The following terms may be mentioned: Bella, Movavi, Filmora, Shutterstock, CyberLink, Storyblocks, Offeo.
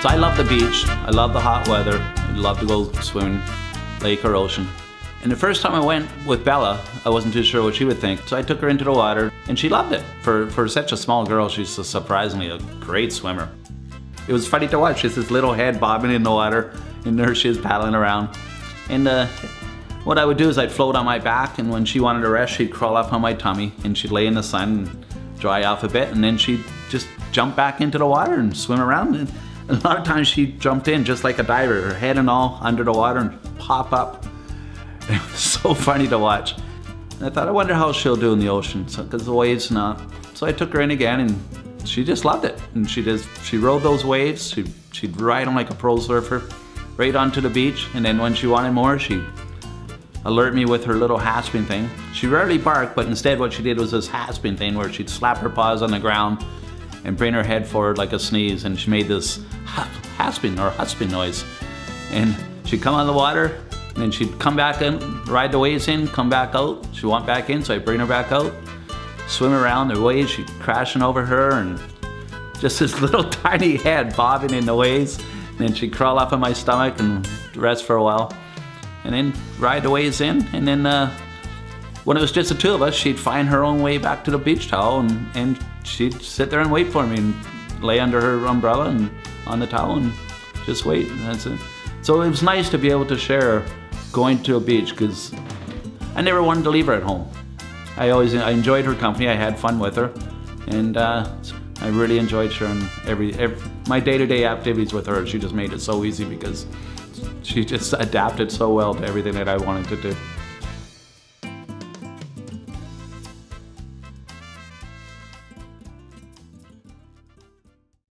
So I love the beach, I love the hot weather, I love to go swimming, lake or ocean. And the first time I went with Bella, I wasn't too sure what she would think. So I took her into the water and she loved it. For such a small girl, she's surprisingly a great swimmer. It was funny to watch, just this little head bobbing in the water and there she is paddling around. And what I would do is I'd float on my back, and when she wanted to rest, she'd crawl up on my tummy and she'd lay in the sun and dry off a bit, and then she'd just jump back into the water and swim around. And a lot of times she jumped in just like a diver, her head and all under the water and pop up. It was so funny to watch. And I thought, I wonder how she'll do in the ocean, because the waves and all. So I took her in again and she just loved it. And she rode those waves, she'd ride them like a pro surfer, right onto the beach. And then when she wanted more, she'd alert me with her little hasping thing. She rarely barked, but instead what she did was this hasping thing where she'd slap her paws on the ground and bring her head forward like a sneeze, and she made this hasping or husping noise. And she'd come on the water, and then she'd come back in, ride the waves in, come back out. She went back in, so I'd bring her back out, swim around the waves, she'd crashing over her, and just this little tiny head bobbing in the waves. And then she'd crawl up on my stomach and rest for a while, and then ride the waves in, and then when it was just the two of us, she'd find her own way back to the beach towel, and she'd sit there and wait for me and lay under her umbrella and on the towel and just wait, and that's it. So it was nice to be able to share going to a beach, because I never wanted to leave her at home. I enjoyed her company, I had fun with her, and I really enjoyed sharing my day-to-day activities with her. She just made it so easy because she just adapted so well to everything that I wanted to do.